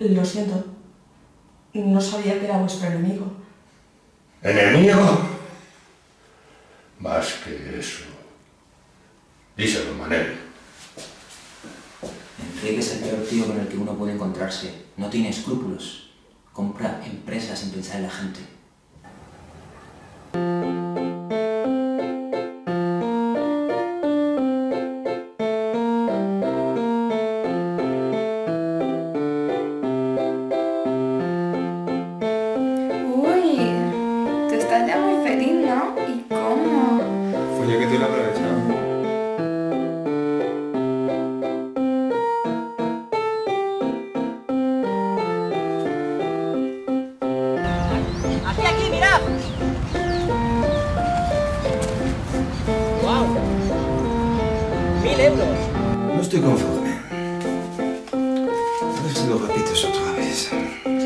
Lo siento. No sabía que era vuestro enemigo. ¿Enemigo? Más que eso. Díselo, Manel. Enrique es el peor tío con el que uno puede encontrarse. No tiene escrúpulos. Compra empresas sin pensar en la gente. Uy, tú estás ya muy feliz, ¿no? ¿Y cómo? Fue ya que te lo aprovechamos. ¡Aquí, mirad! ¡Guau! Wow. 1000 euros. No estoy conforme. Haber sido gatitos otra vez.